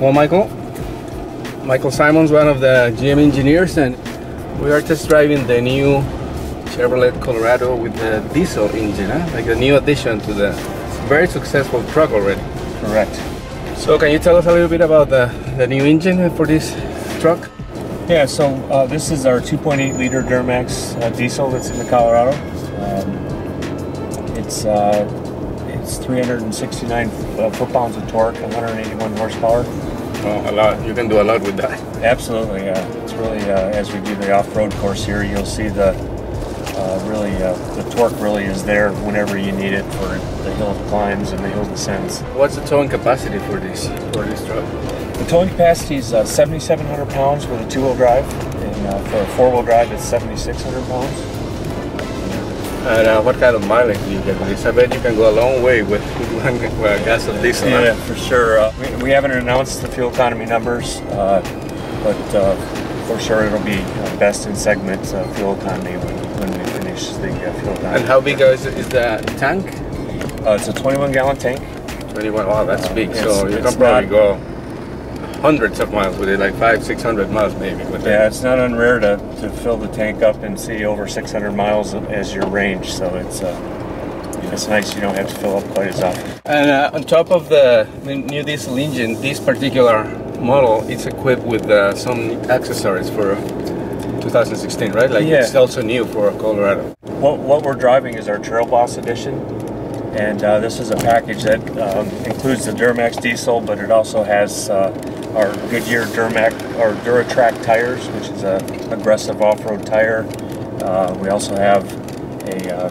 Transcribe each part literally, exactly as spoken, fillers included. Well, Michael, Michael Symons, one of the G M engineers, and we are test driving the new Chevrolet Colorado with the diesel engine, huh? Like a new addition to the very successful truck already. Correct. So can you tell us a little bit about the, the new engine for this truck? Yeah, so uh, this is our two point eight liter Duramax uh, diesel that's in the Colorado. Um, it's uh, it's three hundred sixty-nine uh, foot-pounds of torque, one hundred eighty-one horsepower. Oh, a lot. You can do a lot with that. Absolutely. Uh, it's really uh, as we do the off-road course here, you'll see the uh, really uh, the torque really is there whenever you need it for the hill climbs and the hill descents. What's the towing capacity for this for this truck? The towing capacity is uh, seventy-seven hundred pounds with a two-wheel drive, and uh, for a four-wheel drive, it's seventy-six hundred pounds. And uh, what kind of mileage do you get with this? I bet you can go a long way with one uh, gas and diesel. Yeah, for sure. Uh, we, we haven't announced the fuel economy numbers, uh, but uh, for sure it'll be uh, best in segment uh, fuel economy when, when we finish the uh, fuel economy. And how big is, is the tank? Uh, it's a twenty-one gallon tank. twenty-one, wow, that's uh, big. So you can probably go hundreds of miles with it, like five, six hundred miles maybe. With yeah, it. It's not unrare to, to fill the tank up and see over six hundred miles as your range. So it's uh, it's nice. You don't have to fill up quite as often. And uh, on top of the new diesel engine, this particular model it's equipped with uh, some accessories for two thousand sixteen, right? Like yeah. It's also new for Colorado. What what we're driving is our Trail Boss Edition. And uh, this is a package that um, includes the Duramax diesel, but it also has uh, our Goodyear Duramax or DuraTrac tires, which is a aggressive off-road tire. Uh, we also have a, uh,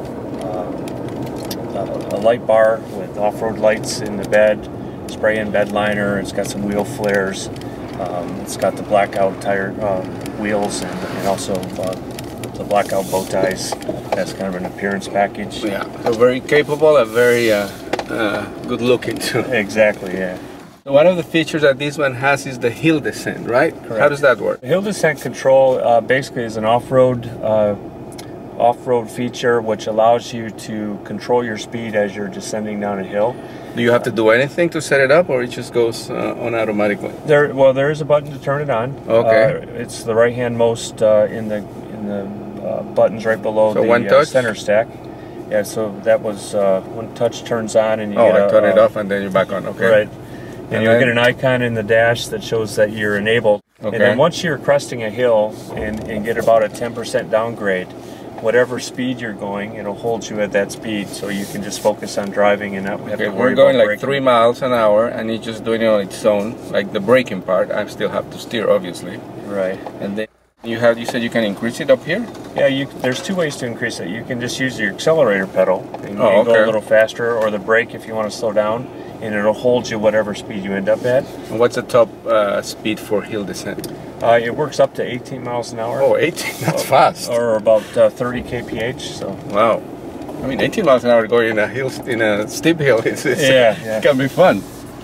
uh, a light bar with off-road lights in the bed, spray-in bed liner. It's got some wheel flares. Um, it's got the blackout tire uh, wheels and, and also. Uh, The blackout bow ties. That's kind of an appearance package. Yeah, so very capable and very uh, uh, good looking too. Exactly, yeah. So one of the features that this one has is the hill descent, right? Correct. How does that work? The hill descent control uh, basically is an off-road uh, off-road feature which allows you to control your speed as you're descending down a hill. Do you have to do anything to set it up, or it just goes uh, on automatically? There, well, there is a button to turn it on. Okay. Uh, it's the right-hand most uh, in the in the Uh, buttons right below so the one touch? Uh, center stack. Yeah, so that was uh, one touch turns on and you oh, get a, turn it uh, off and then you're back on. Okay. Right. And, and you'll then? get an icon in the dash that shows that you're enabled. Okay. And then once you're cresting a hill and, and get about a ten percent downgrade, whatever speed you're going, it'll hold you at that speed, so you can just focus on driving and not have okay, to worry about braking. We're going like braking. three miles an hour and it's just doing it on its own, like the braking part. I still have to steer, obviously. Right. And then You have you said you can increase it up here? Yeah, you, there's two ways to increase it. You can just use your accelerator pedal and, oh, and go okay. a little faster, or the brake if you want to slow down, and it'll hold you whatever speed you end up at. And what's the top uh, speed for hill descent? Uh, it works up to eighteen miles an hour. Oh, eighteen, that's fast. Or about uh, thirty K P H. So. Wow. I mean, eighteen miles an hour going in a hill, in a steep hill, it's, it's, yeah, uh, yeah. it can be fun.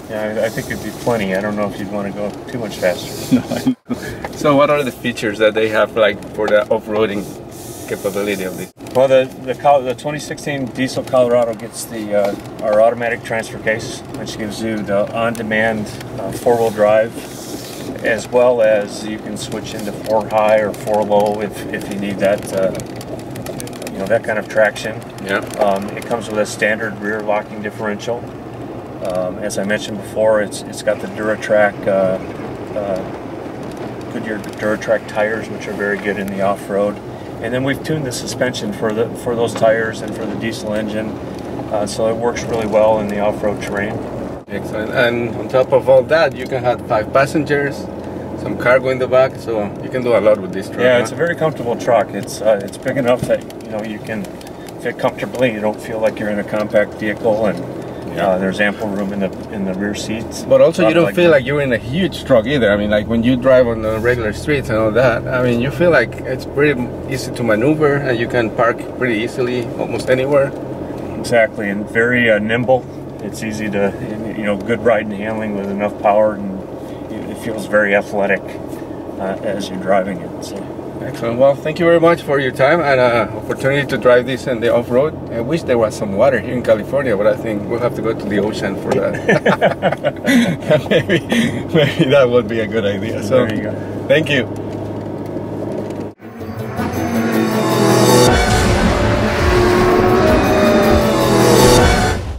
Yeah, I think it'd be plenty. I don't know if you'd want to go too much faster. No, so what are the features that they have like for the off-roading capability of this? Well, the, the, the twenty sixteen diesel Colorado gets the uh, our automatic transfer case, which gives you the on-demand uh, four-wheel drive, as well as you can switch into four-high or four-low if, if you need that, uh, you know, that kind of traction. Yeah. Um, it comes with a standard rear locking differential. Um, as I mentioned before, it's it's got the DuraTrac, uh, uh, Goodyear DuraTrac tires, which are very good in the off-road, and then we've tuned the suspension for the for those tires and for the diesel engine, uh, so it works really well in the off-road terrain. Excellent. And on top of all that, you can have five passengers, some cargo in the back, so you can do a lot with this truck. Yeah, it's huh? a very comfortable truck. It's uh, it's big enough that you know you can fit comfortably. You don't feel like you're in a compact vehicle and. Uh, there's ample room in the in the rear seats. But also you don't like feel that. like you're in a huge truck either. I mean, like when you drive on the regular streets and all that, I mean, you feel like it's pretty easy to maneuver and you can park pretty easily almost anywhere. Exactly, and very uh, nimble. It's easy to, you know, good ride and handling with enough power, and it feels very athletic uh, as you're driving it. So. Excellent. Well, thank you very much for your time and uh, opportunity to drive this in the off-road. I wish there was some water here in California, but I think we'll have to go to the ocean for that. maybe, maybe that would be a good idea. So, there you go. Thank you.